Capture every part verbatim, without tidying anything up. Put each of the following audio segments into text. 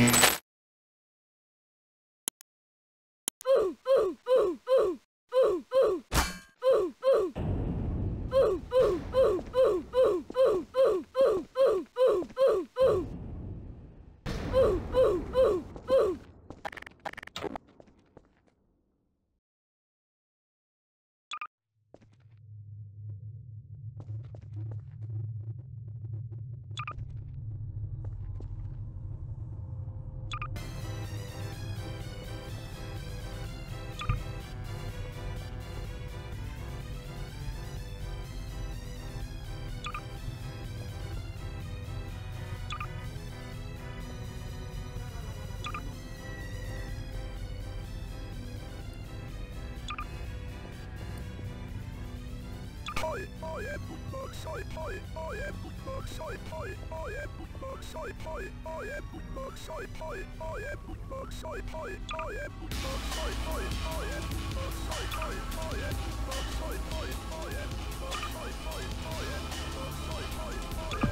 I am bookmark side pie, I am bookmark side pie, I am bookmark side pie, I am bookmark side pie, I am bookmark side pie, I am bookmark side pie, I am bookmark side pie, I am bookmark side pie, I am bookmark side pie, I am bookmark side pie, I am bookmark side pie, I am bookmark side pie, I am bookmark side pie, I am bookmark side pie, I am bookmark side pie, I am bookmark side pie, I am bookmark side pie.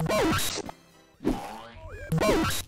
Box! Box! Box! Box!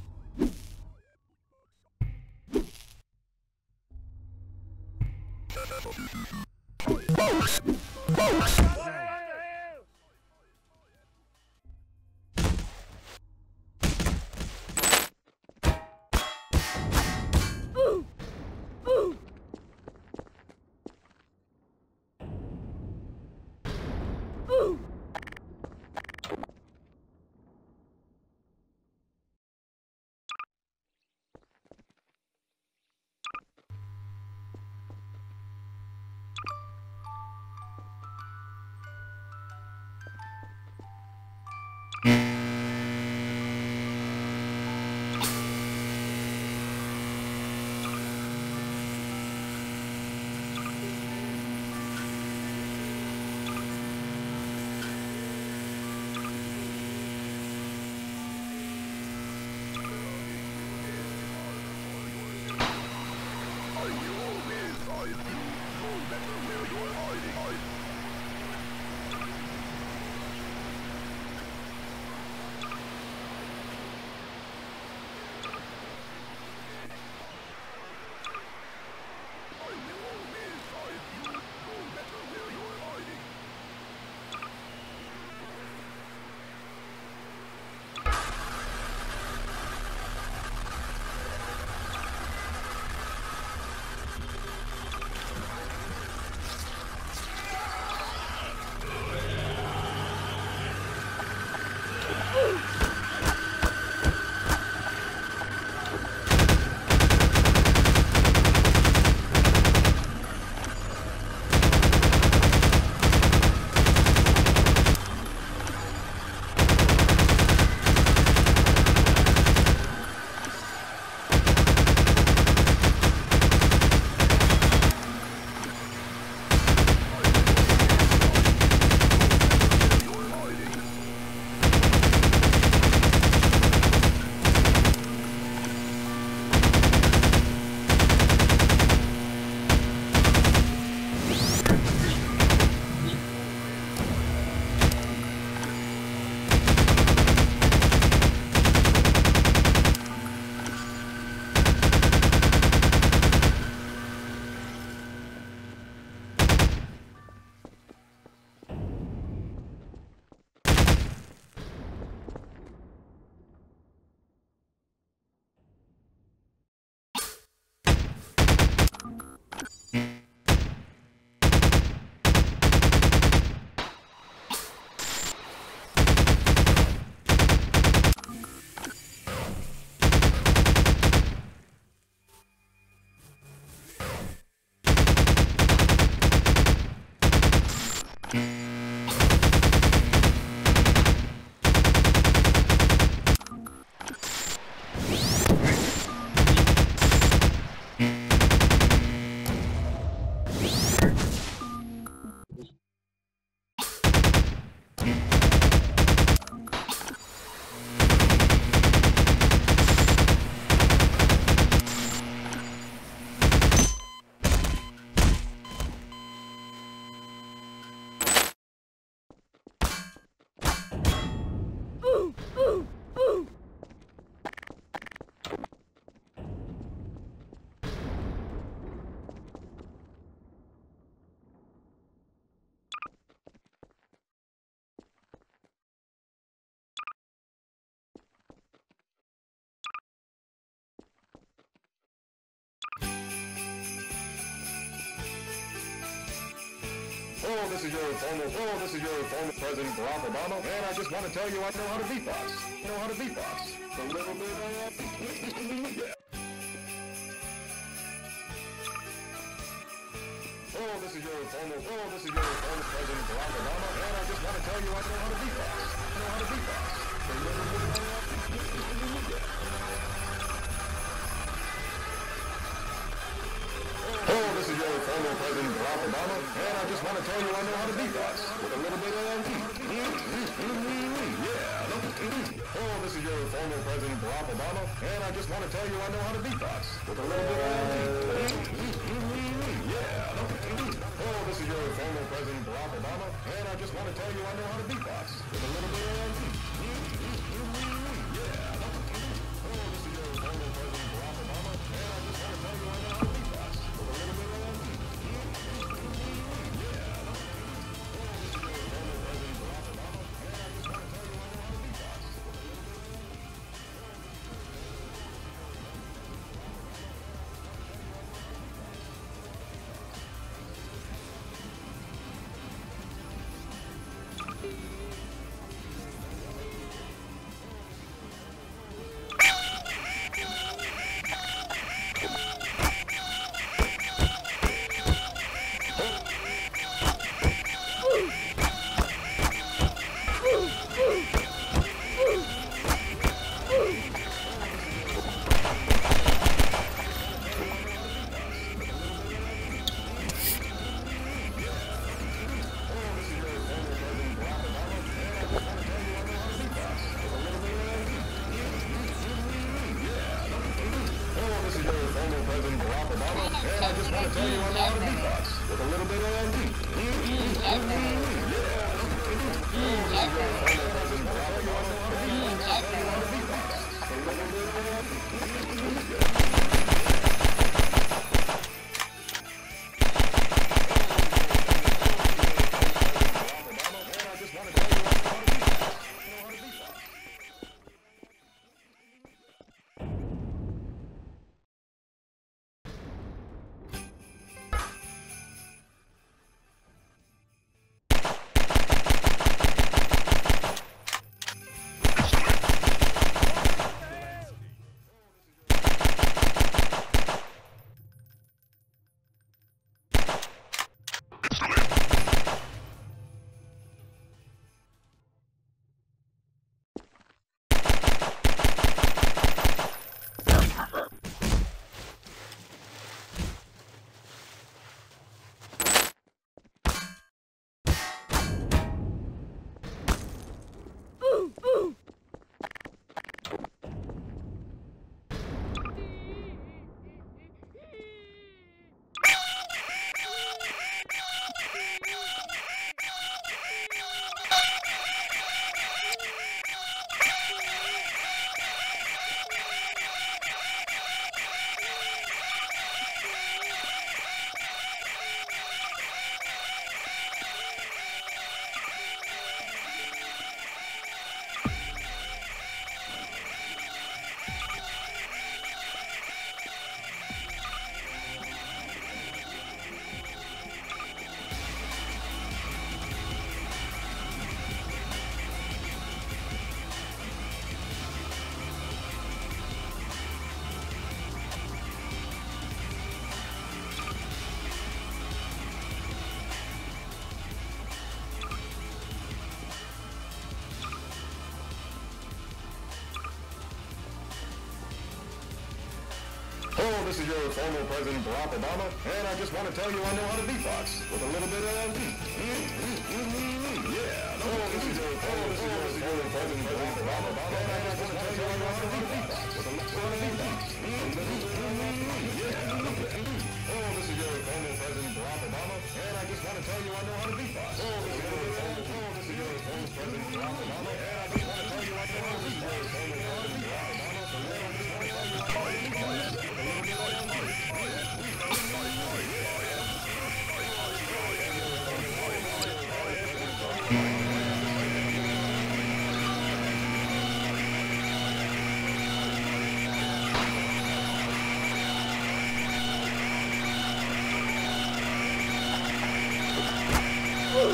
Hello, this is your former, hello, this is your former President Barack Obama, and I just want to tell you I know how to beatbox. I know how to beatbox. A little bit of... yeah. Hello, this is your former, hello, this is your former President Barack Obama, and I just want to tell you I know how to beatbox. I know how to beatbox. A little bit of... yeah. Former President Barack Obama, and I just want to tell you I know how to beatbox with a little bit of yeah. Oh, this is your former President Barack Obama, and I just want to tell you I know how to beatbox with a little bit of yeah. Oh, this is your former President Barack Obama, and I just want to tell you I know how to beatbox with a little bit of yeah. Oh, this is your former President Barack Obama, and I just want to tell you I know how to beatbox. This is your former President Barack Obama, and I just want to tell you I know how to beatbox with a little bit of yeah. No, this is your former President Barack Obama, and I just want to tell you I know how to beatbox with a little bit of yeah. Oh, this is your former President Barack Obama, and I just want to tell you I know how to beatbox. Oh, this is your former President Barack Obama, and I just want to tell you I know how to beatbox.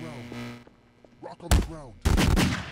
ground. Rock on the ground.